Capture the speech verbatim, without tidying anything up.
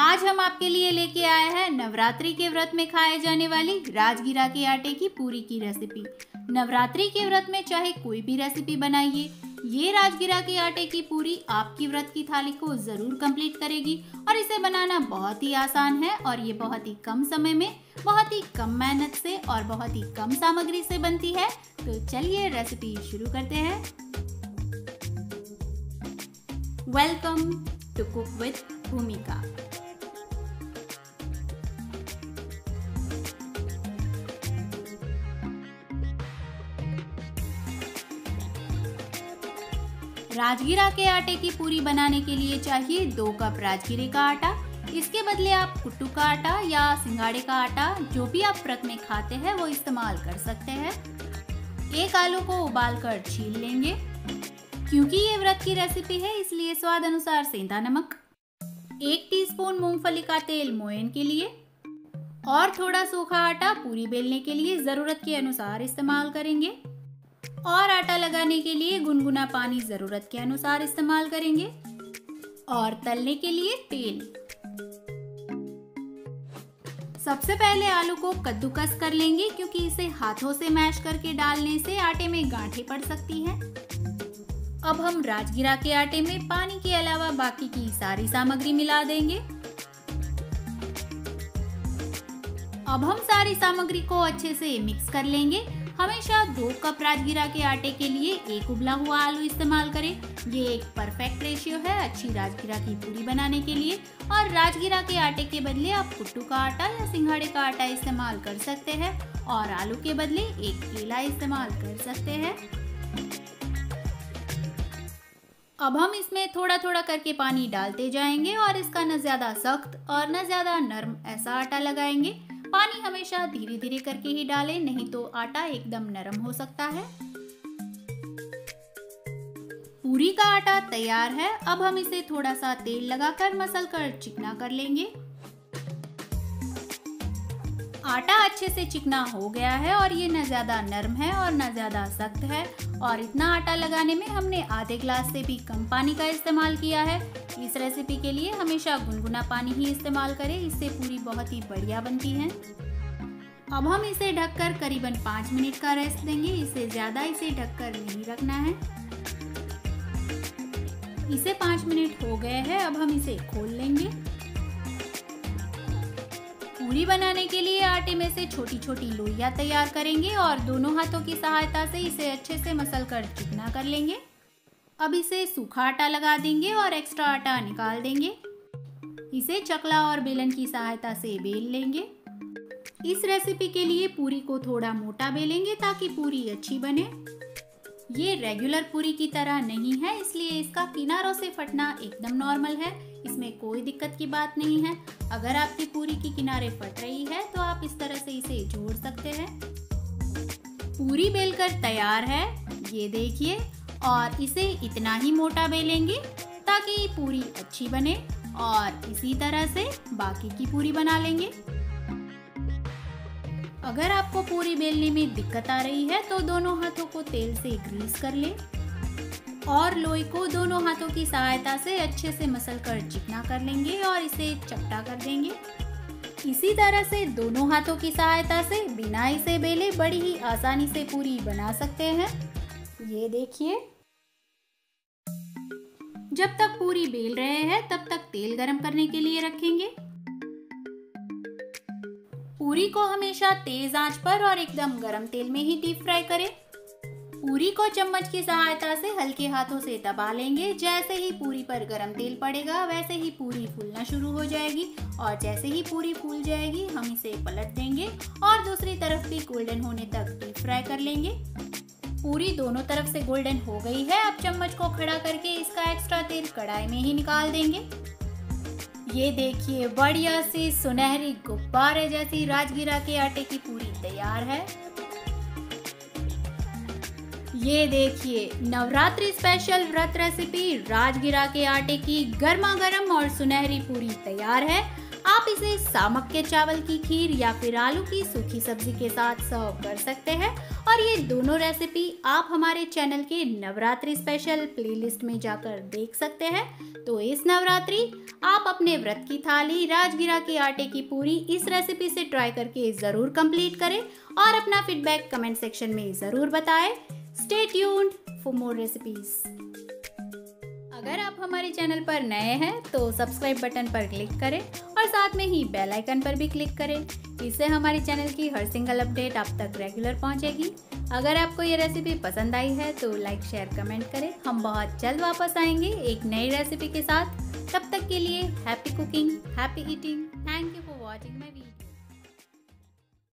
आज हम आपके लिए लेके आए हैं नवरात्रि के व्रत में खाए जाने वाली राजगिरा के आटे की पूरी की रेसिपी। नवरात्रि के व्रत में चाहे कोई भी रेसिपी बनाइए, ये राजगिरा के आटे की पूरी आपकी व्रत की थाली को जरूर कंप्लीट करेगी और इसे बनाना बहुत ही आसान है और ये बहुत ही कम समय में, बहुत ही कम मेहनत से और बहुत ही कम सामग्री से बनती है। तो चलिए रेसिपी शुरू करते हैं। वेलकम टू कुक विद भूमिका। राजगिरा के आटे की पूरी बनाने के लिए चाहिए दो कप राजगिरे का आटा। इसके बदले आप कुट्टू का आटा या सिंघाड़े का आटा, जो भी आप व्रत में खाते हैं, वो इस्तेमाल कर सकते हैं। एक आलू को उबालकर छील लेंगे। क्योंकि ये व्रत की रेसिपी है इसलिए स्वाद अनुसार सेंधा नमक, एक टीस्पून मूंगफली का तेल मोयन के लिए और थोड़ा सूखा आटा पूरी बेलने के लिए जरूरत के अनुसार इस्तेमाल करेंगे और आटा लगाने के लिए गुनगुना पानी जरूरत के अनुसार इस्तेमाल करेंगे और तलने के लिए तेल। सबसे पहले आलू को कद्दूकस कर लेंगे क्योंकि इसे हाथों से मैश करके डालने से आटे में गांठें पड़ सकती हैं। अब हम राजगिरा के आटे में पानी के अलावा बाकी की सारी सामग्री मिला देंगे। अब हम सारी सामग्री को अच्छे से मिक्स कर लेंगे। हमेशा दो कप राजगिरा के आटे के लिए एक उबला हुआ आलू इस्तेमाल करें। ये एक परफेक्ट रेशियो है अच्छी राजगिरा की पूरी बनाने के लिए। और राजगिरा के आटे के बदले आप कुट्टू का आटा या सिंघाड़े का आटा इस्तेमाल कर सकते हैं और आलू के बदले एक केला इस्तेमाल कर सकते हैं। अब हम इसमें थोड़ा थोड़ा करके पानी डालते जाएंगे और इसका न ज्यादा सख्त और न ज्यादा नर्म ऐसा आटा लगाएंगे। पानी हमेशा धीरे धीरे करके ही डालें, नहीं तो आटा एकदम नरम हो सकता है। पूरी का आटा तैयार है। अब हम इसे थोड़ा सा तेल लगाकर मसलकर चिकना कर लेंगे। आटा अच्छे से चिकना हो गया है और ये न ज्यादा नरम है और न ज्यादा सख्त है। और इतना आटा लगाने में हमने आधे ग्लास से भी कम पानी का इस्तेमाल किया है। इस रेसिपी के लिए हमेशा गुनगुना पानी ही इस्तेमाल करें, इससे पूरी बहुत ही बढ़िया बनती है। अब हम इसे ढककर करीबन पाँच मिनट का रेस्ट देंगे। इससे ज्यादा इसे ढककर नहीं रखना है। इसे पाँच मिनट हो गए हैं। अब हम इसे खोल लेंगे। पूरी बनाने के लिए आटे में से छोटी छोटी लोइयां तैयार करेंगे और दोनों हाथों की सहायता से इसे अच्छे से मसलकर चिकना कर लेंगे। अब इसे सूखा आटा लगा देंगे और एक्स्ट्रा आटा निकाल देंगे। इसे चकला और बेलन की सहायता से बेल लेंगे। इस रेसिपी के लिए पूरी को थोड़ा मोटा बेलेंगे ताकि पूरी अच्छी बने। ये रेगुलर पूरी की तरह नहीं है इसलिए इसका किनारों से फटना एकदम नॉर्मल है, इसमें कोई दिक्कत की बात नहीं है। अगर आपकी पूरी की किनारे फट रही है तो आप इस तरह से इसे जोड़ सकते हैं। पूरी बेलकर तैयार है, ये देखिए। और इसे इतना ही मोटा बेलेंगे ताकि पूरी अच्छी बने और इसी तरह से बाकी की पूरी बना लेंगे। अगर आपको पूरी बेलने में दिक्कत आ रही है तो दोनों हाथों को तेल से ग्रीस कर लें और लोई को दोनों हाथों की सहायता से अच्छे से मसलकर चिकना कर लेंगे और इसे चपटा कर देंगे। इसी तरह से दोनों हाथों की सहायता से बिना इसे बेले बड़ी ही आसानी से पूरी बना सकते हैं। ये देखिए। जब तक पूरी बेल रहे हैं तब तक तेल गरम करने के लिए रखेंगे। पूरी को हमेशा तेज आंच पर और एकदम गरम तेल में ही डीप फ्राई करें। पूरी को चम्मच की सहायता से हल्के हाथों से दबा लेंगे। जैसे ही पूरी पर गरम तेल पड़ेगा वैसे ही पूरी फूलना शुरू हो जाएगी और जैसे ही पूरी फूल जाएगी हम इसे पलट देंगे और दूसरी तरफ भी गोल्डन होने तक डीप फ्राई कर लेंगे। पूरी दोनों तरफ से गोल्डन हो गई है। अब चम्मच को खड़ा करके इसका एक्स्ट्रा तेल कढ़ाई में ही निकाल देंगे। ये देखिए, बढ़िया सी सुनहरी गुब्बारे जैसी राजगिरा के आटे की पूरी तैयार है। ये देखिए, नवरात्रि स्पेशल व्रत रेसिपी राजगिरा के आटे की गर्मा गर्म और सुनहरी पूरी तैयार है। आप इसे सामक के चावल की खीर या फिर आलू की सूखी सब्जी के साथ सर्व कर सकते हैं। और ये दोनों रेसिपी आप हमारे चैनल के नवरात्रि स्पेशल प्लेलिस्ट में जाकर देख सकते हैं। तो इस नवरात्रि आप अपने व्रत की थाली राजगिरा के आटे की पूरी इस रेसिपी से ट्राई करके ज़रूर कंप्लीट करें और अपना फीडबैक कमेंट सेक्शन में ज़रूर बताएं। Stay tuned for more recipes. अगर आप हमारे चैनल पर नए हैं तो सब्सक्राइब बटन पर क्लिक करें और साथ में ही बेल आइकन पर भी क्लिक करें। इससे हमारे चैनल की हर सिंगल अपडेट आप तक रेगुलर पहुंचेगी। अगर आपको ये रेसिपी पसंद आई है तो लाइक शेयर कमेंट करें। हम बहुत जल्द वापस आएंगे एक नई रेसिपी के साथ। तब तक के लिए happy cooking, Happy eating. Thank you for watching my video.